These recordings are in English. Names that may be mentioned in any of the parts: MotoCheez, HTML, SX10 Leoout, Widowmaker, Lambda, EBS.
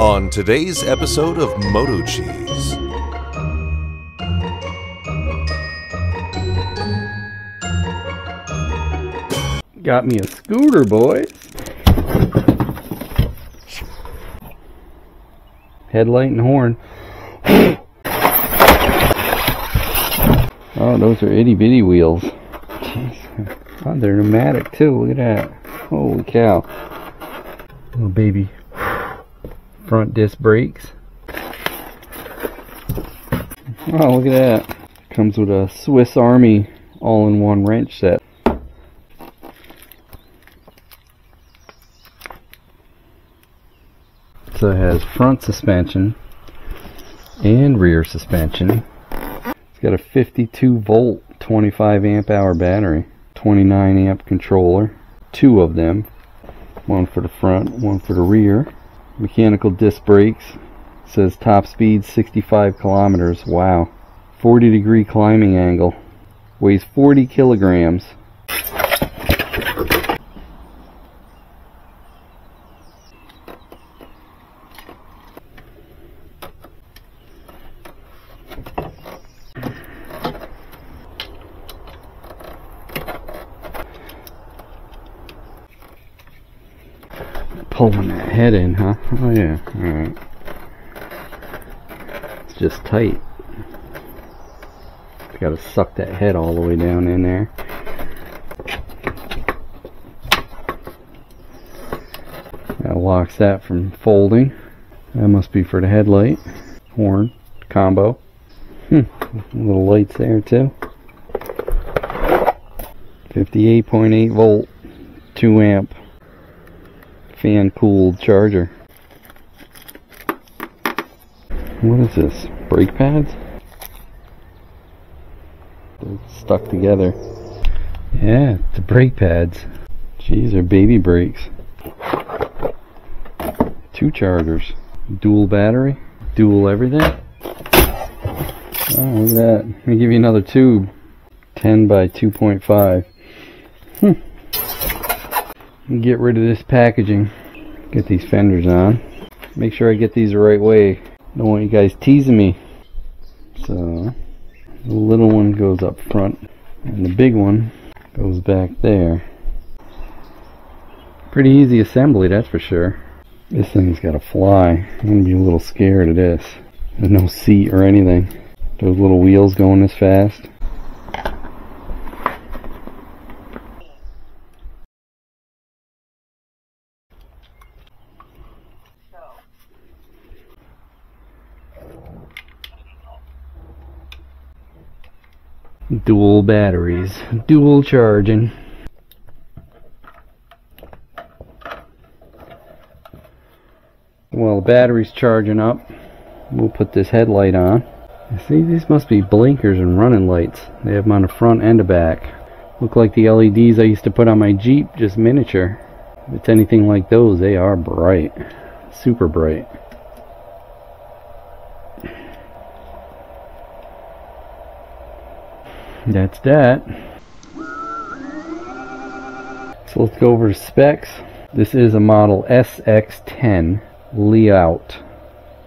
on today's episode of MotoCheez. Got me a scooter, boys. Headlight and horn. Oh, those are itty bitty wheels. Jeez. Oh, they're pneumatic too. Look at that. Holy cow. Little baby front disc brakes. Oh, look at that. Comes with a Swiss Army all-in-one wrench set. So it has front suspension and rear suspension. It's got a 52 volt 25 amp hour battery, 29 amp controller, two of them, one for the front, one for the rear. Mechanical disc brakes. It says top speed 65 kilometers. Wow. 40-degree climbing angle. Weighs 40 kilograms. Pulling that head in, huh? Oh yeah, alright. It's just tight. Gotta suck that head all the way down in there. That locks that from folding. That must be for the headlight. Horn combo. Little lights there too. 58.8 volt, 2 amp. Fan-cooled charger. What is this? Brake pads? They're stuck together. Yeah, the brake pads. Jeez, they're baby brakes. Two chargers. Dual battery. Dual everything. Oh, look at that. Let me give you another tube. 10 by 2.5. Get rid of this packaging. Get these fenders on. Make sure I get these the right way. Don't want you guys teasing me. So the little one goes up front and the big one goes back there. Pretty easy assembly, that's for sure. This thing's gotta fly. I'm gonna be a little scared of this. There's no seat or anything. Those little wheels going this fast. Dual batteries, dual charging. Well, the battery's charging up. We'll put this headlight on. See, these must be blinkers and running lights. They have them on the front and the back. Look like the LEDs I used to put on my Jeep, just miniature. If it's anything like those, they are bright. Super bright. That's that. So let's go over to specs. This is a model SX10 Leoout.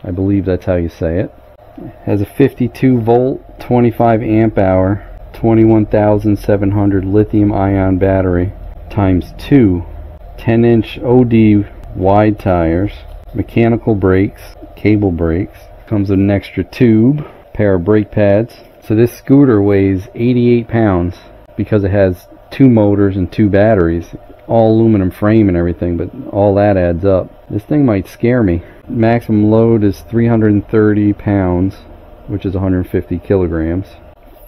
I believe that's how you say it. It has a 52 volt, 25 amp hour, 21,700 lithium ion battery, times 2, 10-inch OD wide tires, mechanical brakes, cable brakes. Comes with an extra tube, pair of brake pads. So this scooter weighs 88 pounds because it has two motors and two batteries, all aluminum frame and everything, but all that adds up. This thing might scare me. Maximum load is 330 pounds, which is 150 kilograms.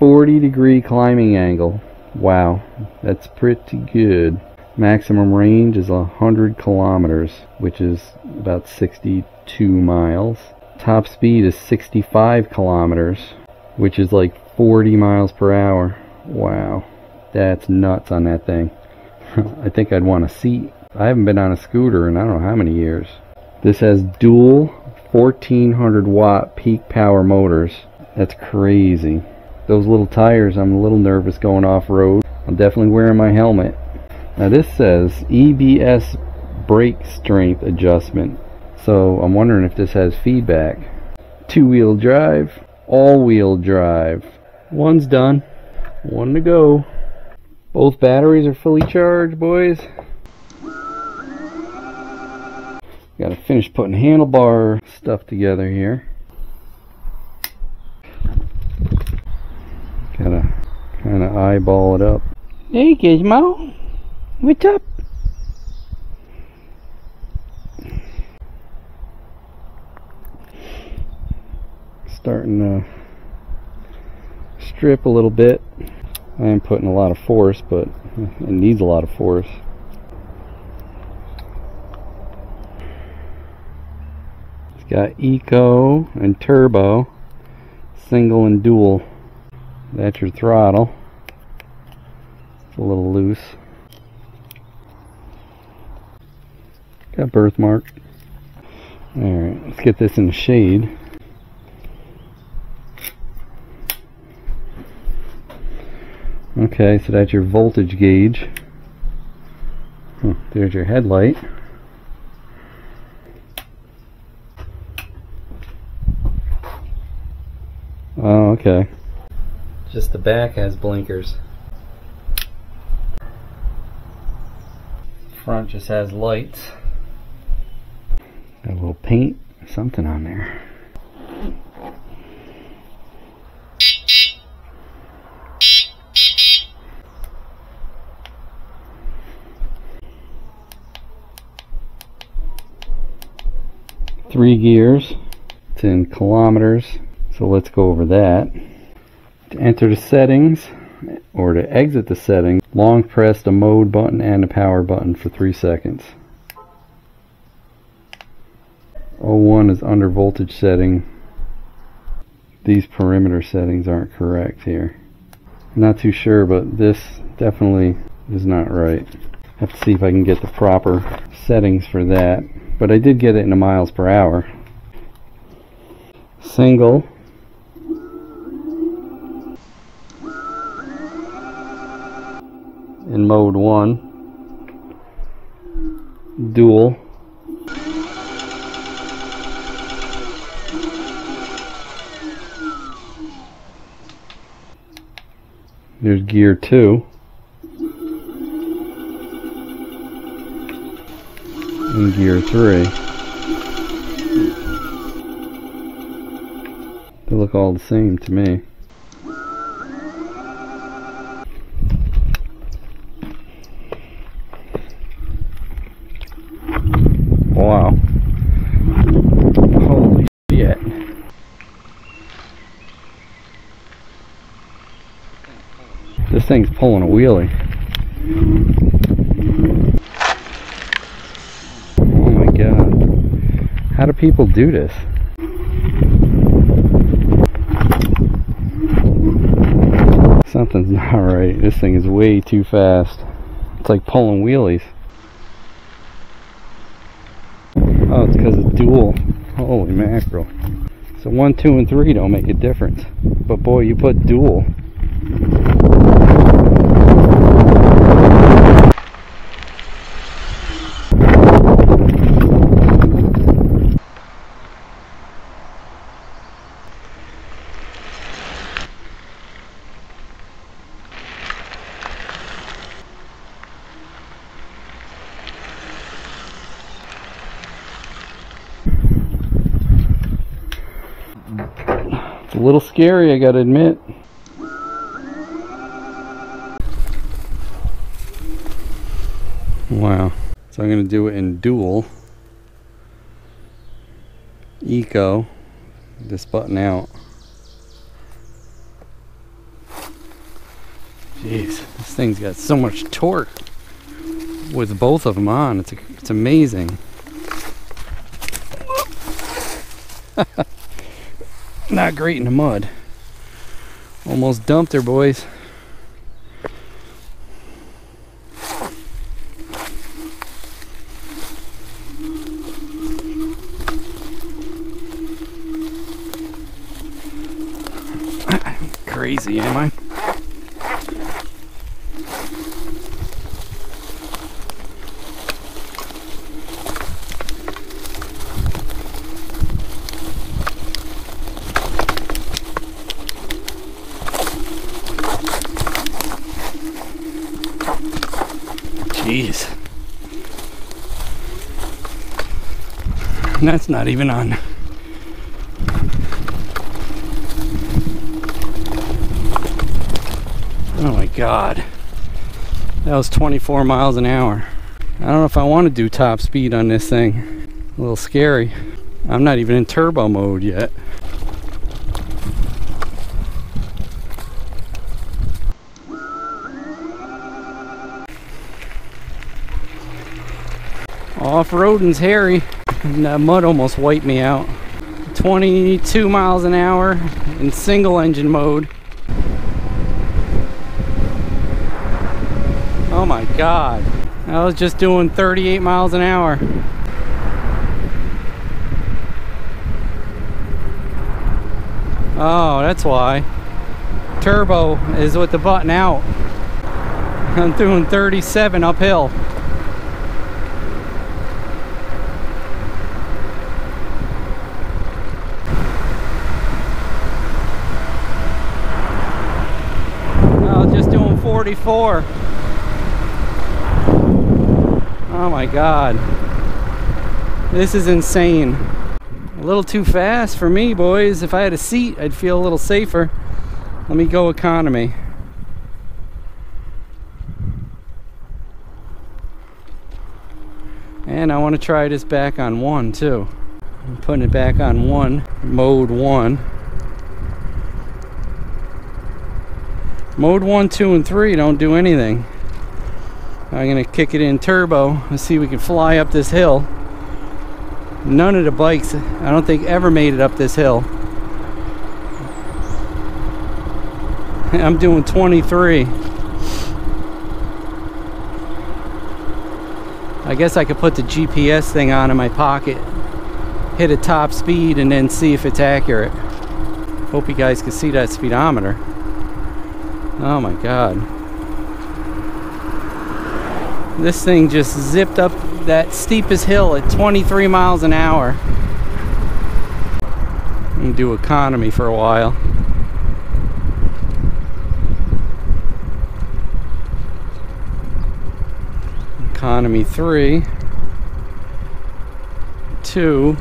40-degree climbing angle. Wow, that's pretty good. Maximum range is 100 kilometers, which is about 62 miles. Top speed is 65 kilometers. Which is like 40 miles per hour. Wow, that's nuts on that thing. I think I'd want a seat. I haven't been on a scooter in I don't know how many years. This has dual 1400 watt peak power motors. That's crazy. Those little tires, I'm a little nervous going off-road. I'm definitely wearing my helmet. Now this says EBS brake strength adjustment, So I'm wondering if this has feedback. Two-wheel drive, all-wheel drive. One's done, one to go. Both batteries are fully charged, boys. Gotta finish putting handlebar stuff together here. Gotta kinda eyeball it up. Hey Gizmo, what's up? Starting to strip a little bit. I am putting a lot of force, but it needs a lot of force. It's got eco and turbo, single and dual. That's your throttle. It's a little loose. Got birthmark. Alright, let's get this in the shade. Okay, so that's your voltage gauge. There's your headlight. Oh, okay. Just the back has blinkers. Front just has lights. Got a little paint, something on there. Three gears. It's in kilometers, so let's go over that. To enter the settings or to exit the settings, long press the mode button and the power button for 3 seconds. 01 is under voltage setting. These perimeter settings aren't correct here. I'm not too sure, but this definitely is not right. I have to see if I can get the proper settings for that. But I did get it in the miles per hour. Single. In mode 1. Dual. There's gear 2. In gear 3. They look all the same to me. Wow. Holy shit. This thing's pulling a wheelie. How do people do this? Something's not right. This thing is way too fast. It's like pulling wheelies. Oh, it's because it's dual. Holy mackerel. So 1, 2, and 3 don't make a difference. But boy, you put dual. A little scary, I gotta admit. Wow. So I'm gonna do it in dual, eco, this button out. Jeez, this thing's got so much torque with both of them on. It's amazing. Not great in the mud. Almost dumped her, boys. I'm crazy, am I? Jeez. And that's not even on. Oh my God. That was 24 miles an hour. I don't know if I want to do top speed on this thing. A little scary. I'm not even in turbo mode yet. Off-roading's hairy. And that mud almost wiped me out. 22 miles an hour in single engine mode. Oh my God. I was just doing 38 miles an hour. Oh, that's why. Turbo is with the button out. I'm doing 37 uphill. I was just doing 44. Oh my God. This is insane. A little too fast for me, boys. If I had a seat, I'd feel a little safer. Let me go economy. And I want to try this back on one, too. I'm putting it back on one, mode one. Mode 1, 2, and 3 don't do anything. I'm gonna kick it in turbo and see if we can fly up this hill. None of the bikes, I don't think, ever made it up this hill. I'm doing 23. I guess I could put the GPS thing on in my pocket, hit a top speed, and then see if it's accurate. Hope you guys can see that speedometer. Oh my God. This thing just zipped up that steepest hill at 23 miles an hour. I'm gonna do economy for a while. Economy 3, 2.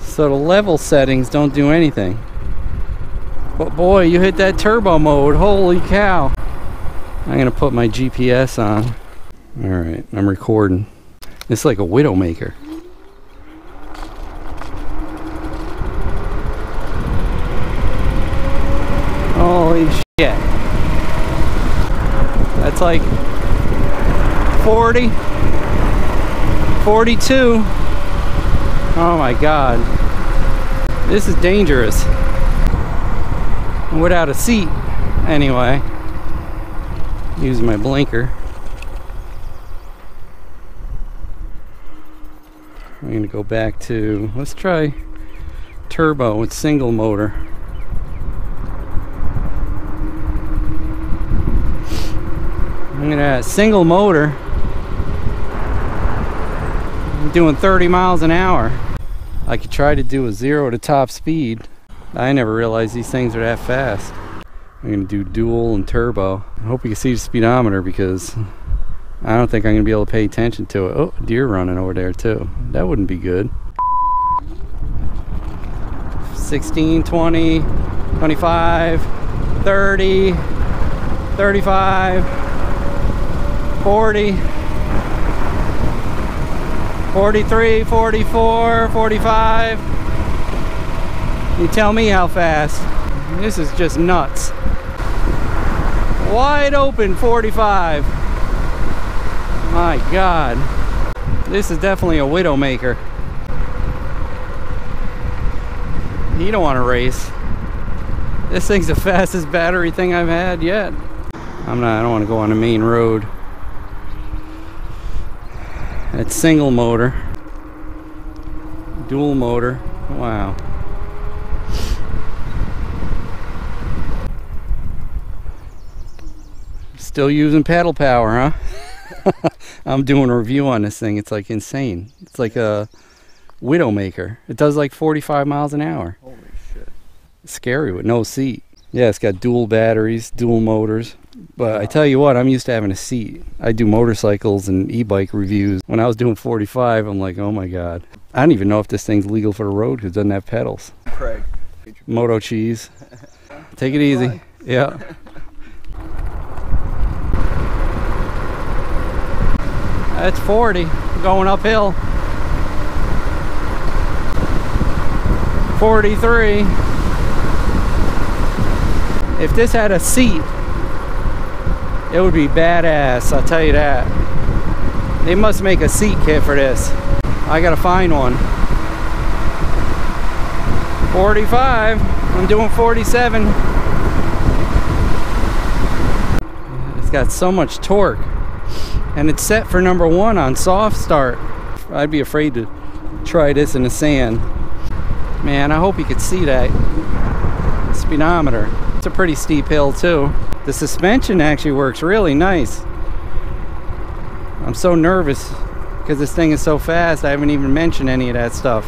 So the level settings don't do anything. But boy, you hit that turbo mode, holy cow. I'm gonna put my GPS on. All right, I'm recording. It's like a Widowmaker. Holy shit. That's like 40, 42. Oh my God. This is dangerous. Without a seat, anyway. Use my blinker. I'm gonna go back to, let's try turbo with single motor. I'm gonna single motor. I'm doing 30 miles an hour. I could try to do a 0 to top speed. I never realized these things are that fast. I'm gonna do dual and turbo. I hope you can see the speedometer because I don't think I'm gonna be able to pay attention to it. Oh, deer running over there too. That wouldn't be good. 16, 20, 25, 30, 35, 40, 43, 44, 45. You tell me how fast. This is just nuts. Wide open 45. My God. This is definitely a Widowmaker. You don't want to race. This thing's the fastest battery thing I've had yet. I don't want to go on the main road. That's single motor. Dual motor. Wow. Still using pedal power, huh? I'm doing a review on this thing. It's like insane. It's like a Widowmaker. It does like 45 miles an hour. Holy shit. It's scary with no seat. Yeah, it's got dual batteries, dual motors. But I tell you what, I'm used to having a seat. I do motorcycles and e-bike reviews. When I was doing 45, I'm like, oh my God. I don't even know if this thing's legal for the road because it doesn't have pedals. Craig. MotoCheez. Take it easy. Yeah. That's 40, going uphill. 43. If this had a seat, it would be badass, I'll tell you that. They must make a seat kit for this. I gotta find one. 45, I'm doing 47. It's got so much torque. And it's set for #1 on soft start. I'd be afraid to try this in the sand. Man, I hope you could see that speedometer. It's a pretty steep hill too. The suspension actually works really nice. I'm so nervous because this thing is so fast. I haven't even mentioned any of that stuff.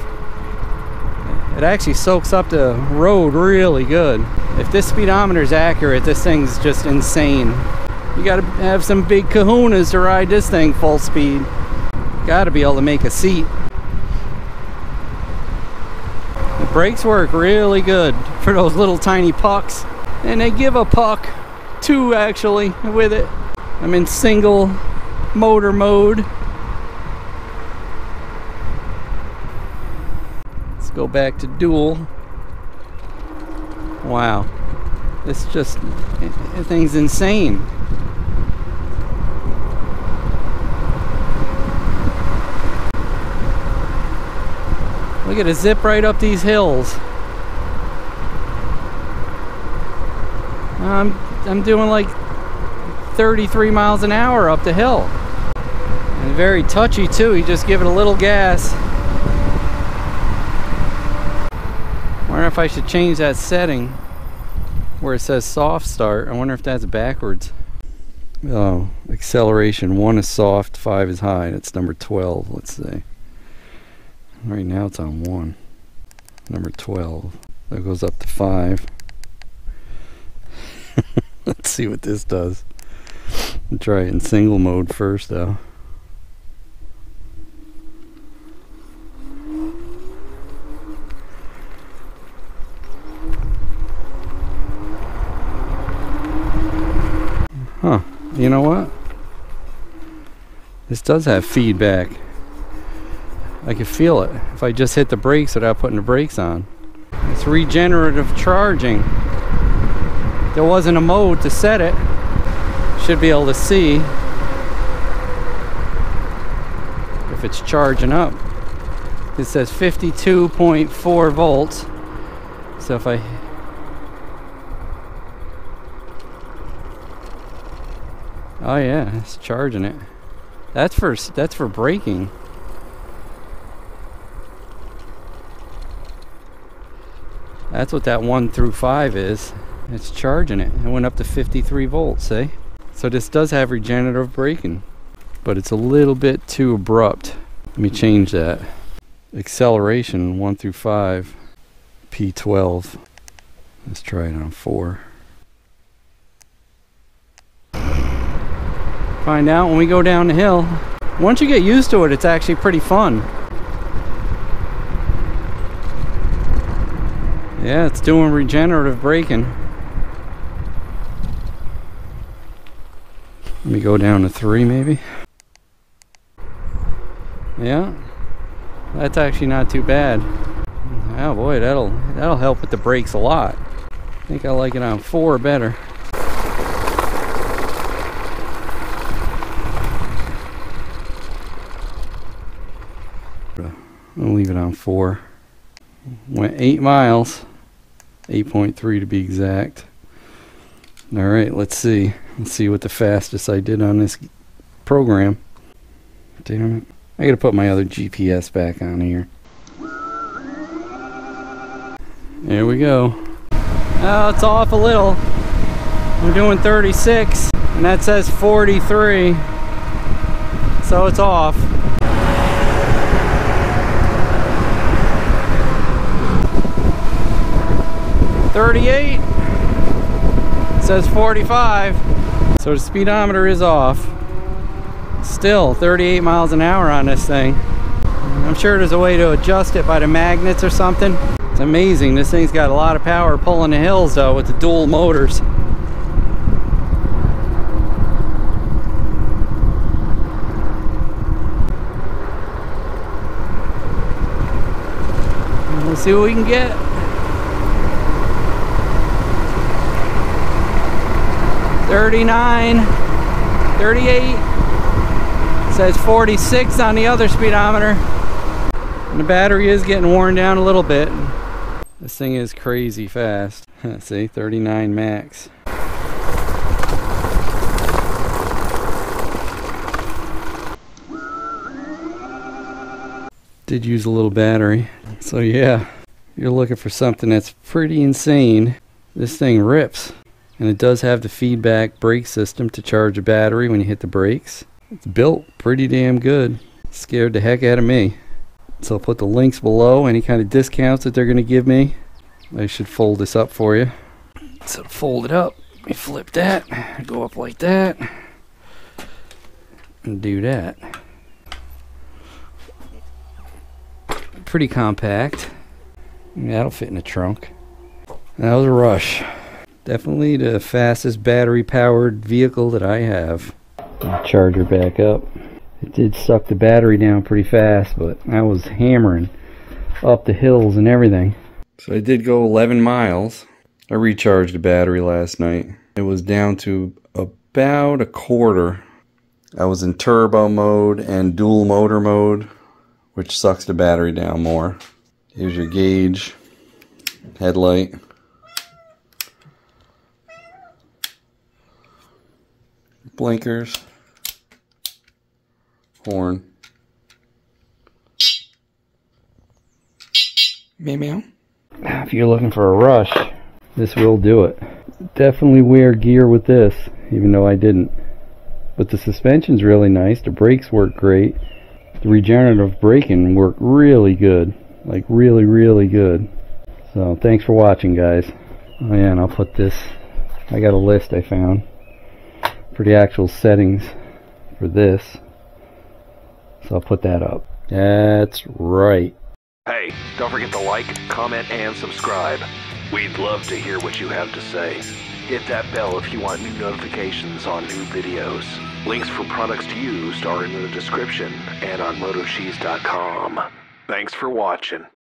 It actually soaks up the road really good. If this speedometer is accurate, this thing's just insane. You gotta have some big kahunas to ride this thing full speed. Gotta be able to make a seat. The brakes work really good for those little tiny pucks. And they give a puck, two actually, with it. I'm in single motor mode. Let's go back to dual. Wow. It's just, it thing's insane. Look at it zip right up these hills. I'm doing like 33 miles an hour up the hill. And very touchy too, you just give it a little gas. I wonder if I should change that setting where it says soft start. I wonder if that's backwards. Oh, acceleration 1 is soft, 5 is high, and it's #12, let's see. Right now it's on 1. #12. That goes up to 5. Let's see what this does. I'll try it in single mode first though. Huh, you know what? This does have feedback. I can feel it if I just hit the brakes without putting the brakes on. It's regenerative charging. There wasn't a mode to set it. Should be able to see if it's charging up. It says 52.4 volts. So if I... Oh yeah, it's charging it. That's for braking. That's what that 1 through 5 is. It's charging it. It went up to 53 volts, eh? So this does have regenerative braking, but it's a little bit too abrupt. Let me change that. Acceleration 1 through 5, P12. Let's try it on 4. Find out when we go down the hill. Once you get used to it, it's actually pretty fun. Yeah, it's doing regenerative braking. Let me go down to 3 maybe. Yeah, that's actually not too bad. Oh boy, that'll help with the brakes a lot. I think I like it on 4 better. I'll leave it on 4. Went 8 miles. 8.3 to be exact. All right, let's see what the fastest I did on this program. Damn it, I gotta put my other GPS back on here. There we go. Oh, it's off a little. I'm doing 36 and that says 43, so it's off. says 45. So the speedometer is off. Still 38 miles an hour on this thing. I'm sure there's a way to adjust it by the magnets or something. It's amazing. This thing's got a lot of power pulling the hills though with the dual motors. Let's see what we can get. $39, $38. It says 46 on the other speedometer. And the battery is getting worn down a little bit. This thing is crazy fast. See, 39 max. Did use a little battery. So yeah, you're looking for something that's pretty insane. This thing rips, and it does have the feedback brake system to charge a battery when you hit the brakes. It's built pretty damn good. Scared the heck out of me. So I'll put the links below, any kind of discounts that they're going to give me. I should fold this up for you. So to fold it up, let me flip that, go up like that, and do that. Pretty compact. That'll fit in the trunk. That was a rush. Definitely the fastest battery powered vehicle that I have. Charger back up. It did suck the battery down pretty fast, but I was hammering up the hills and everything. So I did go 11 miles. I recharged the battery last night. It was down to about a quarter. I was in turbo mode and dual motor mode, which sucks the battery down more. Here's your gauge, headlight. Blinkers. Horn. Meow meow. If you're looking for a rush, this will do it. Definitely wear gear with this, even though I didn't. But the suspension's really nice, the brakes work great. The regenerative braking worked really good, like really good. So thanks for watching, guys. Oh yeah, and I'll put this, I got a list I found for the actual settings for this, so I'll put that up. That's right. Hey, don't forget to like, comment, and subscribe. We'd love to hear what you have to say. Hit that bell if you want new notifications on new videos. Links for products used are in the description and on MotoCheez.com. Thanks for watching.